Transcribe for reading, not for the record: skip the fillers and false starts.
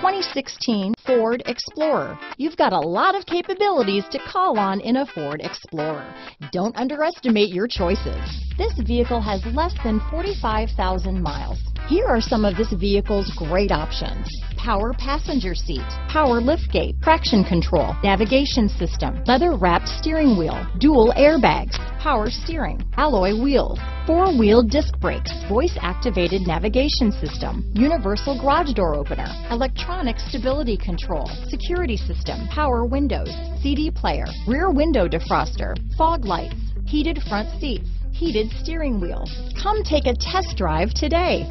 2016 Ford Explorer. You've got a lot of capabilities to call on in a Ford Explorer. Don't underestimate your choices. This vehicle has less than 45,000 miles. Here are some of this vehicle's great options: power passenger seat, power liftgate, traction control, navigation system, leather-wrapped steering wheel, dual airbags, power steering, alloy wheels, four-wheel disc brakes, voice-activated navigation system, universal garage door opener, electronic stability control, security system, power windows, CD player, rear window defroster, fog lights, heated front seats, heated steering wheel. Come take a test drive today.